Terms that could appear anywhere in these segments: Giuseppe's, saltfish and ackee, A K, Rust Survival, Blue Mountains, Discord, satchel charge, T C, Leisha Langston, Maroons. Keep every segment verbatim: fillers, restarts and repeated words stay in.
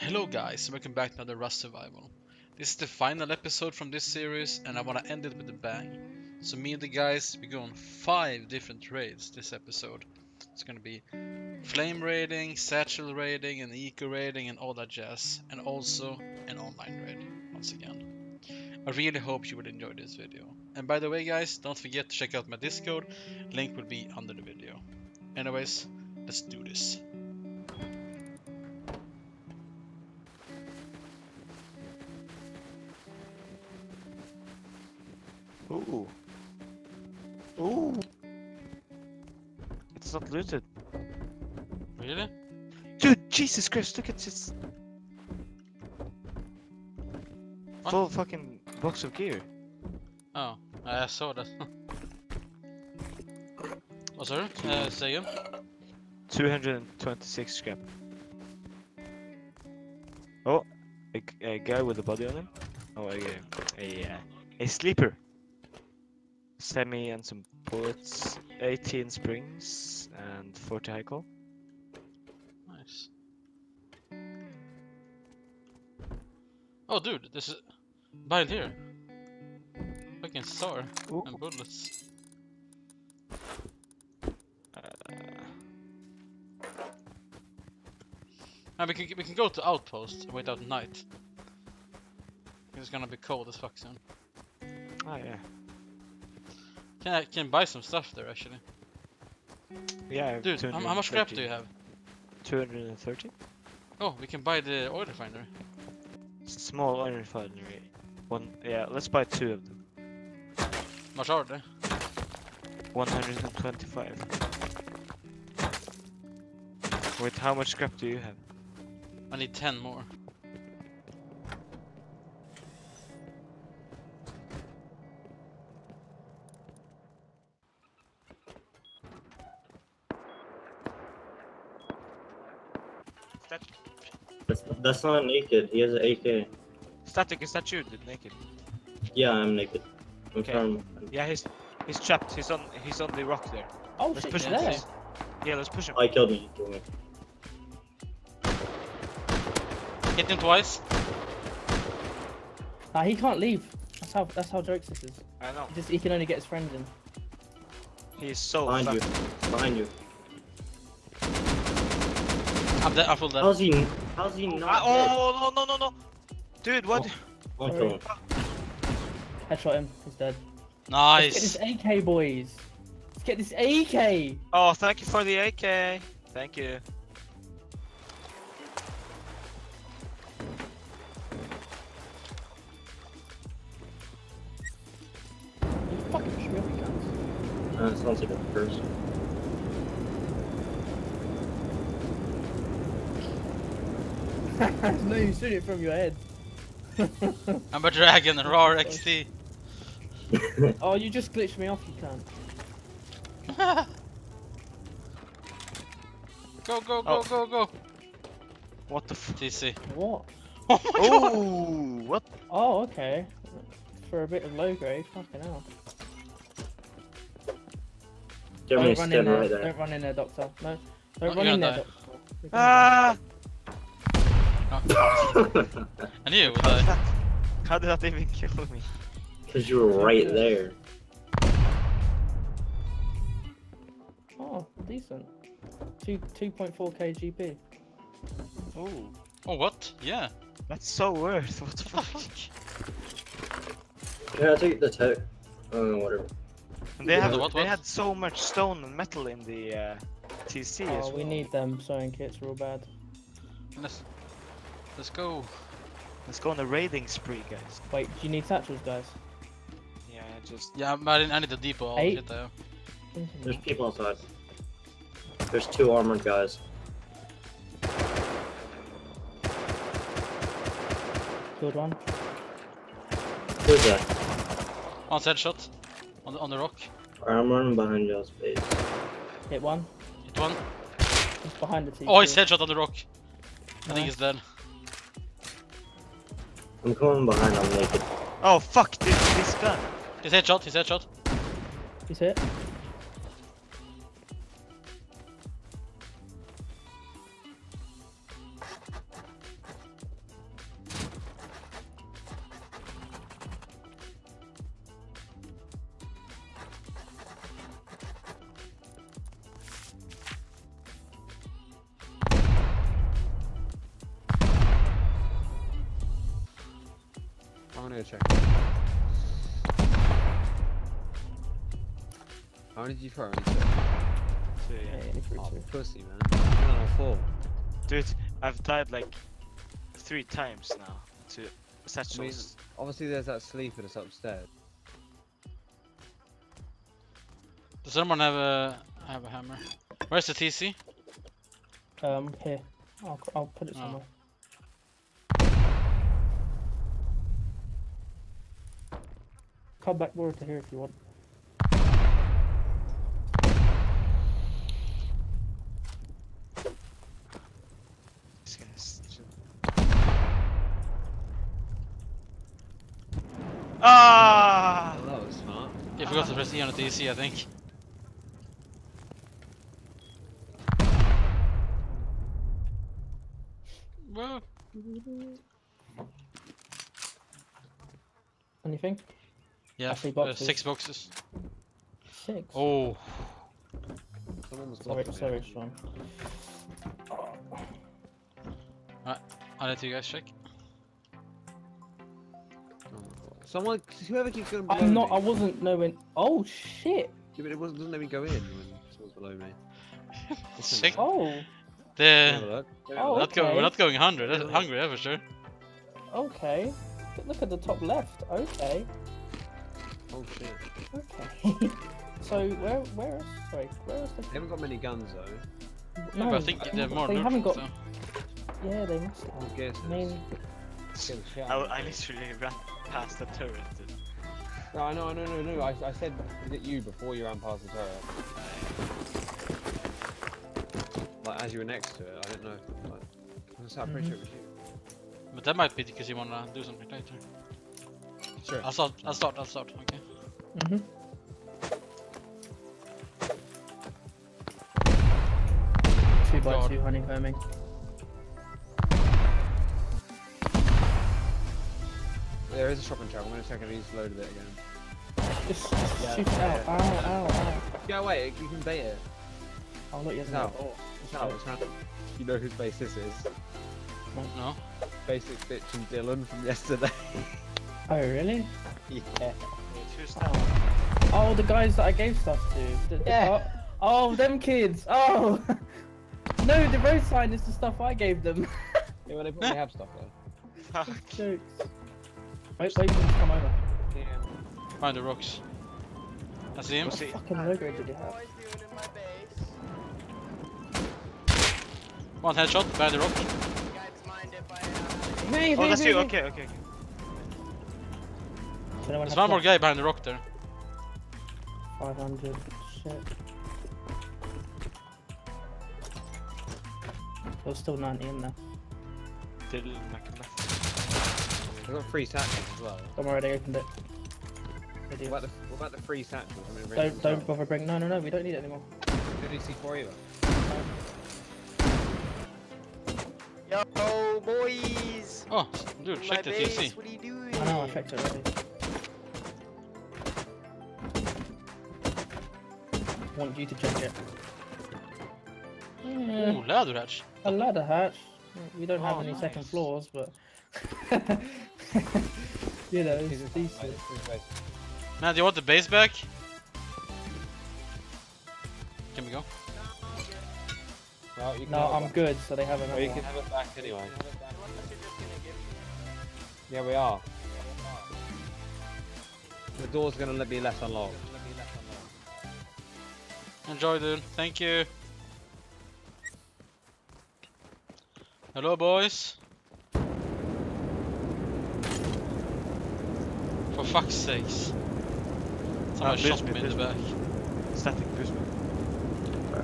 Hello guys, welcome back to another Rust Survival. This is the final episode from this series and I want to end it with a bang. So me and the guys, we go on five different raids this episode. It's going to be flame raiding, satchel raiding, and eco raiding and all that jazz. And also an online raid, once again. I really hope you would enjoy this video. And by the way guys, don't forget to check out my Discord. Link will be under the video. Anyways, let's do this. Ooh. Ooh. It's not looted. Really? Dude, Jesus Christ, look at this. What? Full fucking box of gear. Oh, I saw that. Oh, sorry? Uh, say again? two hundred twenty-six scrap. Oh, a, a guy with a body on him? Oh, a, a, a, a sleeper. Semi and some bullets, eighteen springs and forty high call. Nice. Oh dude, this is buy it here. Fucking sour. Ooh. And bullets. Uh... And we can we can go to outpost and wait out night. It's gonna be cold as fuck soon. Oh yeah. Can I can buy some stuff there actually? Yeah. Dude, how, how much scrap do you have? Two hundred and thirty. Oh, we can buy the oil refinery. Small oil refinery. One. Yeah, let's buy two of them. Much are they? One hundred and twenty-five. Wait, how much scrap do you have? I need ten more. That's not naked, he has an A K. Static, is that you, dude? Naked? Yeah, I'm naked. I'm okay. Firm. Yeah, he's he's trapped, he's on he's on the rock there. Oh, let's shit, push him, yeah. yeah, let's push him. I killed him. Hit him twice. Ah, he can't leave. That's how that's how jokes this is. I know. He, just, he can only get his friends in. He is so Behind fat. you. Behind you. I'm dead, I feel dead. How's he, how's he not oh, dead? Oh, no, no, no, no! Dude, what? Oh, oh, headshot him, he's dead. Nice! Let's get this A K, boys! Let's get this A K! Oh, thank you for the A K! Thank you. You fucking shoot me guns. Uh, sounds like a person. No, you shoot it from your head. I'm a dragon, raw X T. Oh, you just glitched me off, you cunt. Go, go, go, oh. go, go. What the f? T C. What? Oh my god! Ooh, what? Oh, okay. For a bit of low grade, fucking hell. Don't run, right there. There. Don't run in there, doctor. No, don't oh, run in die. there, doctor. Ah! Oh. I knew it would die. How did that even kill me? Because you were right there. Oh, decent. two point four K G P. Oh. Oh, what? Yeah. That's so worth. What the fuck? Yeah, I took the tech. Oh, whatever. And they yeah. have. The what, what? They had so much stone and metal in the uh, T C oh, as well. Oh, we need them sewing kits real bad. Unless Let's go. Let's go on the raiding spree, guys. Wait, do you need satchels, guys? Yeah, just. Yeah, I, didn't, I need the depot. I'll get there. There's people outside. There's two armored guys. Killed one. Who's that? One headshot. On the, on the rock. I'm running behind your space. Hit one. Hit one. He's behind the T V. Oh, he's headshot on the rock. Nice. I think he's dead. I'm coming behind, I'm naked. Oh fuck, dude, this gun! He's headshot, he's headshot. He's hit. want to go check. How many did you throw? Two. Yeah, oh, pussy, man. I'm on four. Dude, I've died like three times now to satchels. I mean, obviously, there's that sleeper that's upstairs. Does someone have a have a hammer? Where's the T C? Um, here. I'll I'll put it oh. somewhere. Come back more to here if you want. Ah! Oh, that was smart. You forgot to press E on a D C, I think. Whoa. Anything? Yeah, uh, six boxes. Six? Oh. Sorry, sorry, Sean. Alright, I'll let you guys check. Someone, whoever keeps going below I'm not, me. I wasn't knowing. Oh shit! Yeah, but it wasn't, doesn't let me go in when someone's below me. Sick. Oh! The... Oh, we're, okay. not going, we're not going hungry, hungry ever, sure. Okay. But look at the top left, okay. Oh shit. Okay. So, where, where is, sorry, where is the... They haven't got many guns though. No, yeah, but I think they're more they north, haven't got. So. Yeah, they must have. I guess. I mean... I, I literally ran past the turret. Dude. No, I know, I know, no, no. I, I said that you before you ran past the turret. Like as you were next to it, I didn't know. Like, I just, I mm-hmm. pretty sure it was you. But that might be because you wanna do something later. Sure. I'll start. I'll start. I'll start. Okay. Mhm. Two by God. two honeycombing. There is a shopping trap, I'm gonna check and reload it again. Just, just yeah, shoot it out. Ow, ow, ow. Yeah, wait, you can bait it. I'll let you know. It's out, it's out. You know whose base this is? No. Basic Bitch and Dylan from yesterday. Oh, really? Yeah. Wait, who's that? Oh, the guys that I gave stuff to. The, the yeah. Oh, them kids. Oh! No, the road sign is the stuff I gave them. Yeah, well, they probably have stuff, though. Fuck. Jokes. Wait, wait, come over. Yeah. Find the rocks. I see him. What fucking logo did he have? One headshot, behind the rock. Hey, oh, that's you, okay, okay. There's one more guy behind the rock there. five hundred, shit. There's still ninety in there. Didn't make a left. I've got free satchels as well. Don't worry, they opened it. They what, about the, what about the free satchels? I mean, really don't don't bother bringing. No, no, no, we don't need it anymore. Did he see for you? No. Yo, boys! Oh, dude, check the T C. What are you doing? I know, I checked it already. I want you to check it. Yeah. Ooh, ladder hatch. A ladder hatch. We don't oh, have any nice. second floors, but. You know, it's decent. Man, do you want the base back? Can we go? No, you can no I'm back. good, so they have another. Well, you can have it back anyway. Yeah, we are. The door's gonna be left unlocked. Enjoy, dude. Thank you. Hello, boys. For fuck's sakes. Someone shot me in the back. Static boost me.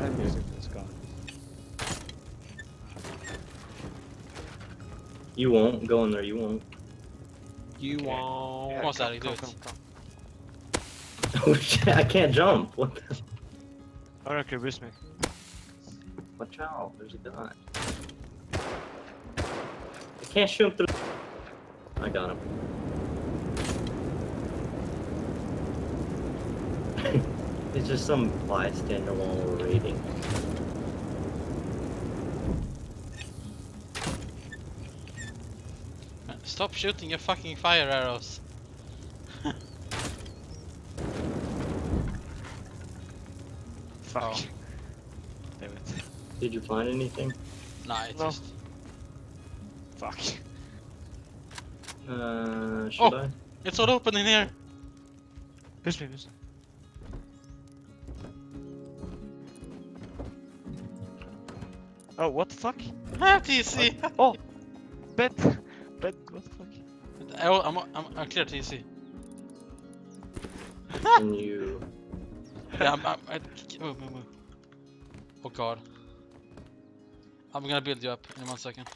I'm using this guy. You won't go in there, you won't. You okay. won't. Yeah, What's that? Come, come, come. Oh shit, I can't jump. What the? I don't care, boost me. Watch out, there's a guy. I can't shoot him through. I got him. It's just some bystander while we're raiding. Stop shooting your fucking fire arrows. Fuck. Oh. Damn it. Did you find anything? Nah, it's no. just... Fuck. Uh, should oh, I? It's all open in here! Push me, push me. Oh, what the fuck? How do you see? Oh! Bet! Bet, what the fuck? Oh, I'm, I'm, I'm clear T C. Can you... Yeah, I'm, I'm, I, move, move, move. Oh god. I'm gonna build you up in one second.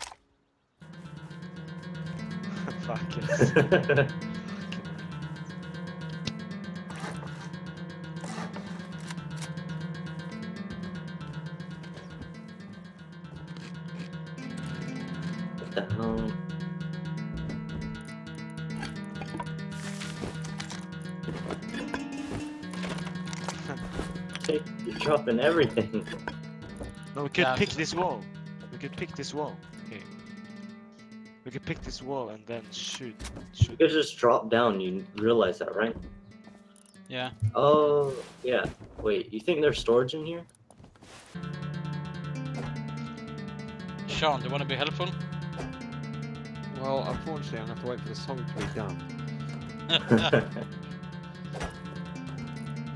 Fuck it. And everything. No, we could yeah, pick this wall. We could pick this wall. Okay. We could pick this wall and then shoot. Shoot. You just drop down. You realize that, right? Yeah. Oh, yeah. Wait, you think there's storage in here? Sean, do you want to be helpful? Well, unfortunately, I'm gonna have to wait for the song to be done.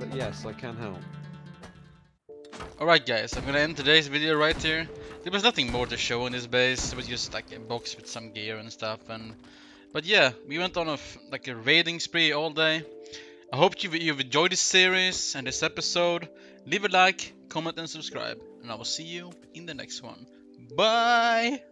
But yes, I can help. Alright guys, I'm gonna end today's video right here. There was nothing more to show in this base, it was just like a box with some gear and stuff, and but yeah, we went on a f like a raiding spree all day. I hope you've, you've enjoyed this series and this episode. Leave a like, comment and subscribe, and I will see you in the next one. Bye!